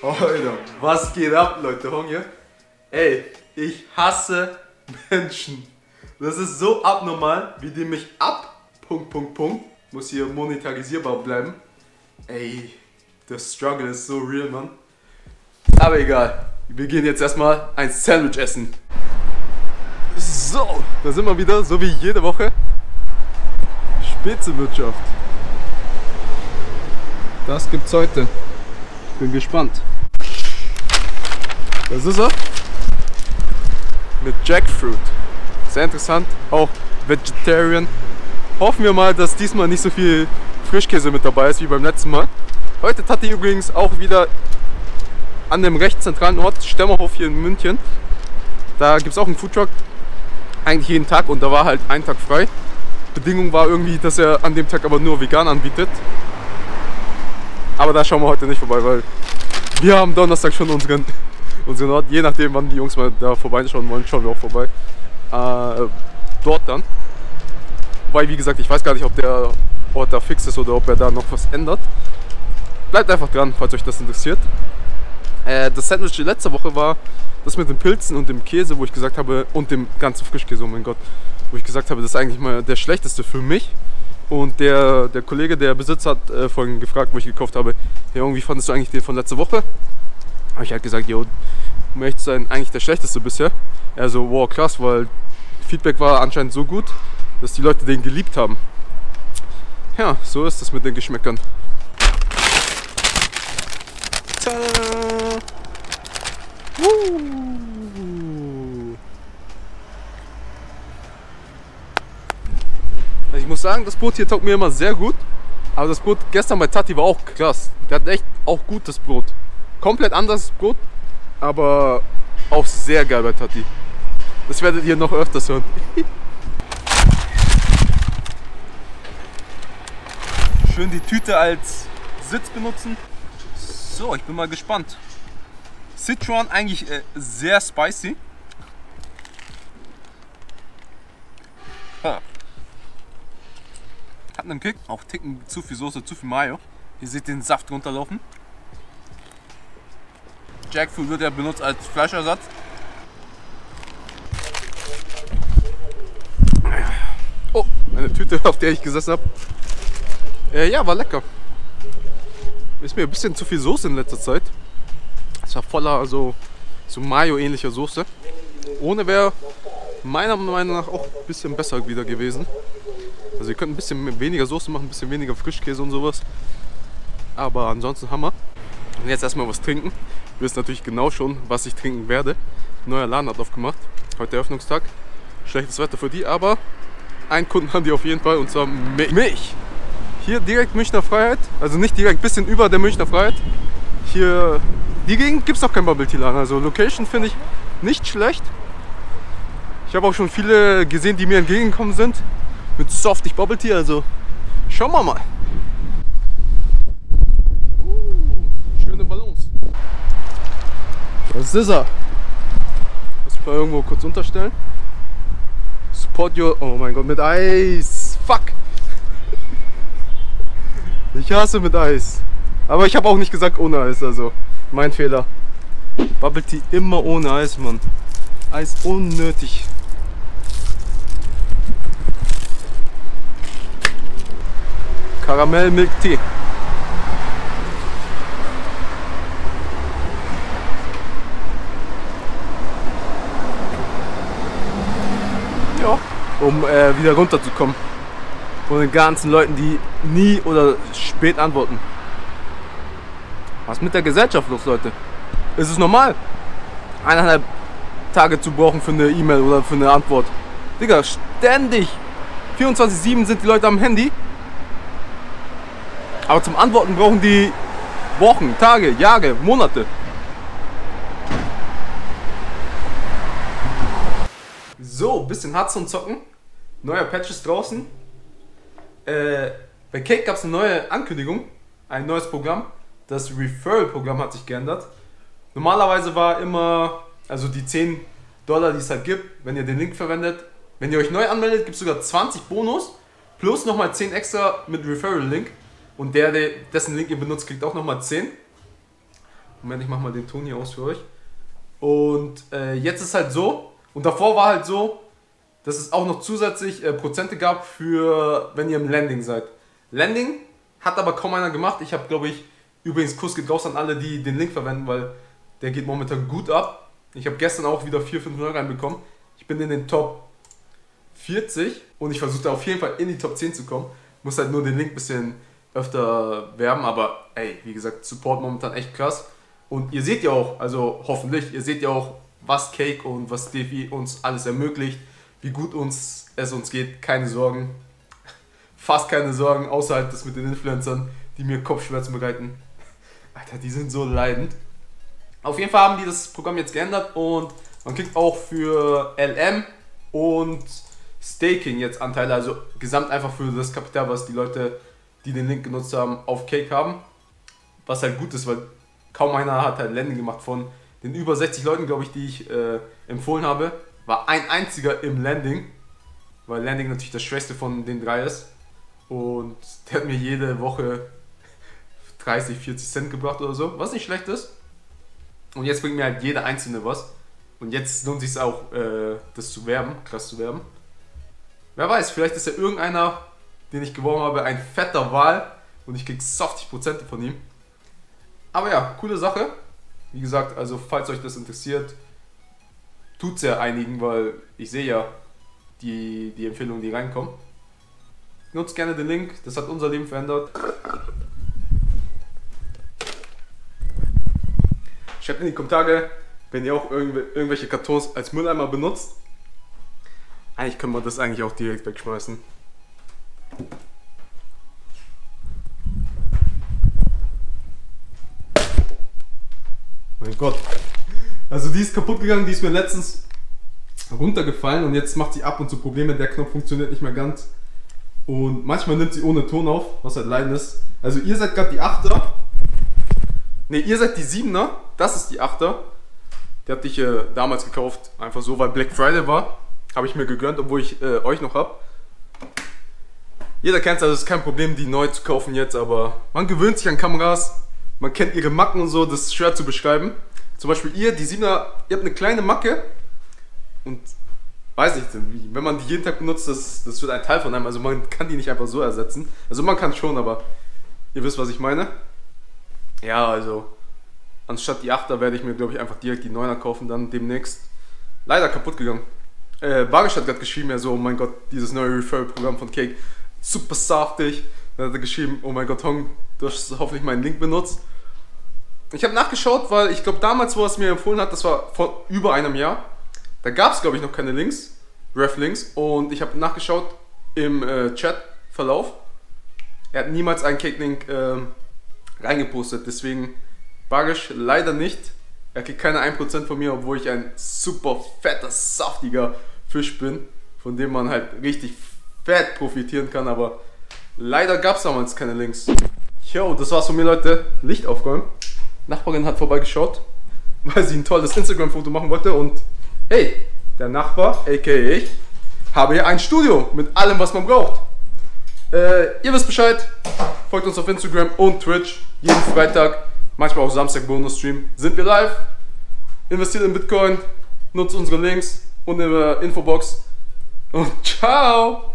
Alter, was geht ab, Leute? Hong hier? Ey, ich hasse Menschen. Das ist so abnormal, wie die mich muss hier monetarisierbar bleiben. Ey, der Struggle ist so real, Mann. Aber egal, wir gehen jetzt erstmal ein Sandwich essen. So, da sind wir wieder, so wie jede Woche. Spitzenwirtschaft. Das gibt's heute. Ich bin gespannt. Das ist er. Mit Jackfruit. Sehr interessant. Auch Vegetarian. Hoffen wir mal, dass diesmal nicht so viel Frischkäse mit dabei ist wie beim letzten Mal. Heute Tati übrigens auch wieder an dem recht zentralen Ort Stemmerhof hier in München. Da gibt es auch einen Foodtruck. Eigentlich jeden Tag, und da war halt ein Tag frei. Bedingung war irgendwie, dass er an dem Tag aber nur vegan anbietet. Aber da schauen wir heute nicht vorbei, weil wir haben Donnerstag schon unseren Ort. Je nachdem, wann die Jungs mal da vorbeischauen wollen, schauen wir auch vorbei. Dort dann. Wobei, wie gesagt, ich weiß gar nicht, ob der Ort da fix ist oder ob er da noch was ändert. Bleibt einfach dran, falls euch das interessiert. Das Sandwich die letzte Woche war das mit den Pilzen und dem Käse, wo ich gesagt habe, und dem ganzen Frischkäse, oh mein Gott, wo ich gesagt habe, das ist eigentlich mal der schlechteste für mich. Und der Kollege, der Besitzer, hat vorhin gefragt, wo ich gekauft habe, ja, irgendwie fandest du eigentlich den von letzter Woche? Habe ich halt gesagt, jo, um ehrlich zu sein, eigentlich der schlechteste bisher. Also, wow, krass, weil Feedback war anscheinend so gut, dass die Leute den geliebt haben. Ja, so ist das mit den Geschmäckern. Ich muss sagen, das Brot hier taugt mir immer sehr gut. Aber das Brot gestern bei Tati war auch krass. Der hat echt auch gutes Brot. Komplett anderes Brot, aber auch sehr geil bei Tati. Das werdet ihr noch öfters hören. Schön die Tüte als Sitz benutzen. So, ich bin mal gespannt. Sichuan eigentlich sehr spicy. Ha. Hat einen Kick, auch Ticken, zu viel Soße, zu viel Mayo. Ihr seht den Saft runterlaufen. Jackfruit wird ja benutzt als Fleischersatz. Oh, eine Tüte, auf der ich gesessen habe. Ja, war lecker. Ist mir ein bisschen zu viel Soße in letzter Zeit. Es war voller, also so Mayo-ähnlicher Soße. Ohne wäre meiner Meinung nach auch ein bisschen besser wieder gewesen. Also ihr könnt ein bisschen weniger Soße machen, ein bisschen weniger Frischkäse und sowas. Aber ansonsten Hammer. Und jetzt erstmal was trinken. Ihr wisst natürlich genau schon, was ich trinken werde. Ein neuer Laden hat aufgemacht. Heute Eröffnungstag. Schlechtes Wetter für die, aber einen Kunden haben die auf jeden Fall, und zwar mich. Hier direkt Münchner Freiheit. Also nicht direkt, ein bisschen über der Münchner Freiheit. Hier, die Gegend gibt es doch kein Bubble-Tea-Laden. Also Location finde ich nicht schlecht. Ich habe auch schon viele gesehen, die mir entgegengekommen sind. Mit softig Bubble Tea, also schauen wir mal. Schöne Balance. Das ist er. Muss ich mal irgendwo kurz unterstellen. Support your... Oh mein Gott, mit Eis. Fuck. Ich hasse mit Eis. Aber ich habe auch nicht gesagt ohne Eis, also mein Fehler. Bubble Tea immer ohne Eis, Mann. Eis unnötig. Karamell Milk Tea. Ja. Um wieder runterzukommen. Von den ganzen Leuten, die nie oder spät antworten. Was ist mit der Gesellschaft los, Leute? Ist es normal, 1,5 Tage zu brauchen für eine E-Mail oder für eine Antwort? Digga, ständig! 24/7 sind die Leute am Handy. Aber zum Antworten brauchen die Wochen, Tage, Jahre, Monate. So, bisschen Harz und Zocken. Neuer Patch ist draußen. Bei Cake gab es eine neue Ankündigung. Ein neues Programm. Das Referral-Programm hat sich geändert. Normalerweise war immer, also die $10, die es halt gibt, wenn ihr den Link verwendet. Wenn ihr euch neu anmeldet, gibt es sogar 20 Bonus. Plus nochmal 10 extra mit Referral-Link. Und dessen Link ihr benutzt, kriegt auch nochmal 10. Moment, ich mach mal den Ton hier aus für euch. Und jetzt ist halt so, und davor war halt so, dass es auch noch zusätzlich Prozente gab für, wenn ihr im Landing seid. Landing hat aber kaum einer gemacht. Ich habe, glaube ich, übrigens, Kuss geht raus an alle, die den Link verwenden, weil der geht momentan gut ab. Ich habe gestern auch wieder 400-500 reinbekommen. Ich bin in den Top 40 und ich versuche da auf jeden Fall in die Top 10 zu kommen. Muss halt nur den Link ein bisschen öfter werben, aber ey, wie gesagt, Support momentan echt krass. Und ihr seht ja auch, also hoffentlich, ihr seht ja auch, was Cake und was DeFi uns alles ermöglicht, wie gut es uns geht, keine Sorgen, fast keine Sorgen, außer halt das mit den Influencern, die mir Kopfschmerzen bereiten. Alter, die sind so leidend. Auf jeden Fall haben die das Programm jetzt geändert und man kriegt auch für LM und Staking jetzt Anteile, also gesamt einfach für das Kapital, was die Leute, die den Link genutzt haben, auf Cake haben. Was halt gut ist, weil kaum einer hat halt Landing gemacht. Von den über 60 Leuten, glaube ich, die ich empfohlen habe, war ein einziger im Landing, weil Landing natürlich das Schwächste von den drei ist. Und der hat mir jede Woche 30, 40 Cent gebracht oder so, was nicht schlecht ist. Und jetzt bringt mir halt jeder Einzelne was. Und jetzt lohnt sich es auch, das zu werben, krass zu werben. Wer weiß, vielleicht ist ja irgendeiner, den ich geworben habe, ein fetter Wal und ich krieg 70% von ihm. Aber ja, coole Sache. Wie gesagt, also falls euch das interessiert, tut's ja einigen, weil ich sehe ja die Empfehlungen, die reinkommen. Nutzt gerne den Link, das hat unser Leben verändert. Schreibt in die Kommentare, wenn ihr auch irgendwelche Kartons als Mülleimer benutzt. Eigentlich können wir das eigentlich auch direkt wegschmeißen. Mein Gott. Also die ist kaputt gegangen, die ist mir letztens runtergefallen und jetzt macht sie ab und zu Probleme. Der Knopf funktioniert nicht mehr ganz. Und manchmal nimmt sie ohne Ton auf, was halt leiden ist. Also ihr seid gerade die 8er. Ne, ihr seid die 7er. Das ist die 8er. Die hab ich damals gekauft, einfach so, weil Black Friday war. Habe ich mir gegönnt, obwohl ich euch noch habe. Jeder kennt es, also es ist kein Problem, die neu zu kaufen jetzt, aber man gewöhnt sich an Kameras, man kennt ihre Macken und so, das ist schwer zu beschreiben. Zum Beispiel ihr, die 7er, ihr habt eine kleine Macke und weiß nicht, wenn man die jeden Tag benutzt, das wird ein Teil von einem, also man kann die nicht einfach so ersetzen. Also man kann schon, aber ihr wisst, was ich meine. Ja, also anstatt die 8er werde ich mir, glaube ich, einfach direkt die 9er kaufen, dann demnächst. Leider kaputt gegangen. Barisch hat gerade geschrieben, ja so, oh mein Gott, dieses neue Referral-Programm von Cake, super saftig. Dann hat er geschrieben, oh mein Gott, Hong, du hast hoffentlich meinen Link benutzt. Ich habe nachgeschaut, weil ich glaube damals, wo er es mir empfohlen hat, das war vor über einem Jahr, da gab es, glaube ich, noch keine Links, Ref-Links, und ich habe nachgeschaut im Chat-Verlauf. Er hat niemals einen Cake-Link reingepostet, deswegen Barisch leider nicht. Er kriegt keine 1% von mir, obwohl ich ein super fetter, saftiger Fisch bin, von dem man halt richtig fett profitieren kann, aber leider gab es damals keine Links. Yo, das war's von mir, Leute. Licht aufräumen. Nachbarin hat vorbeigeschaut, weil sie ein tolles Instagram-Foto machen wollte und hey, der Nachbar, a.k.a. ich, habe hier ein Studio mit allem, was man braucht. Ihr wisst Bescheid, folgt uns auf Instagram und Twitch jeden Freitag. Manchmal auch Samstag Bonus-Stream, sind wir live, investiert in Bitcoin, nutzt unsere Links und in der Infobox und ciao!